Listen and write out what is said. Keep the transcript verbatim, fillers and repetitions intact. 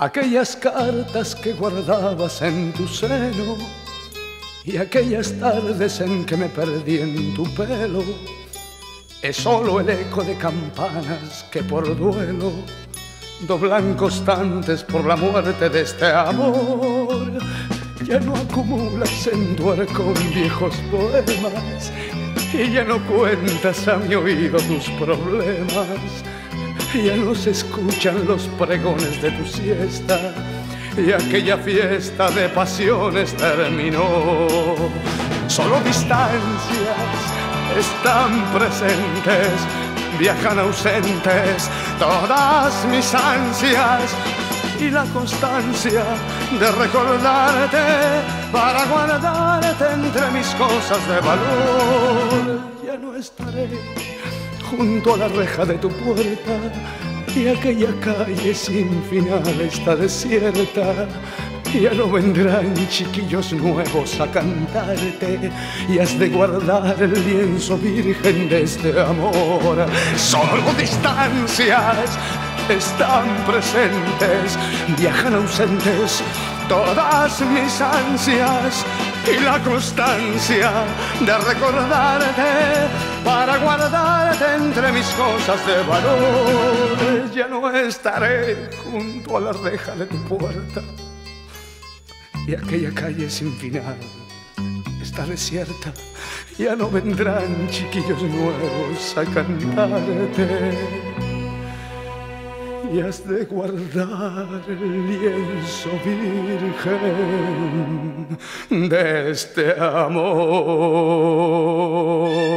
Aquellas cartas que guardabas en tu seno y aquellas tardes en que me perdí en tu pelo es solo el eco de campanas que por duelo doblan constantes por la muerte de este amor. Ya no acumulas en tu arcón viejos poemas y ya no cuentas a mi oído tus problemas. Ya no se escuchan los pregones de tu siesta y aquella fiesta de pasiones terminó. Solo distancias están presentes, viajan ausentes todas mis ansias y la constancia de recordarte para guardarte entre mis cosas de valor. Ya no estaré junto a la reja de tu puerta y aquella calle sin final está desierta. Ya no vendrán chiquillos nuevos a cantarte y has de guardar el lienzo virgen de este amor. Solo distancias están presentes, viajan ausentes todas mis ansias y la constancia de recordarte para guardarte entre mis cosas de valor. Ya no estaré junto a la reja de tu puerta y aquella calle sin final está desierta. Ya no vendrán chiquillos nuevos a cantarte y has de guardar el lienzo virgen de este amor.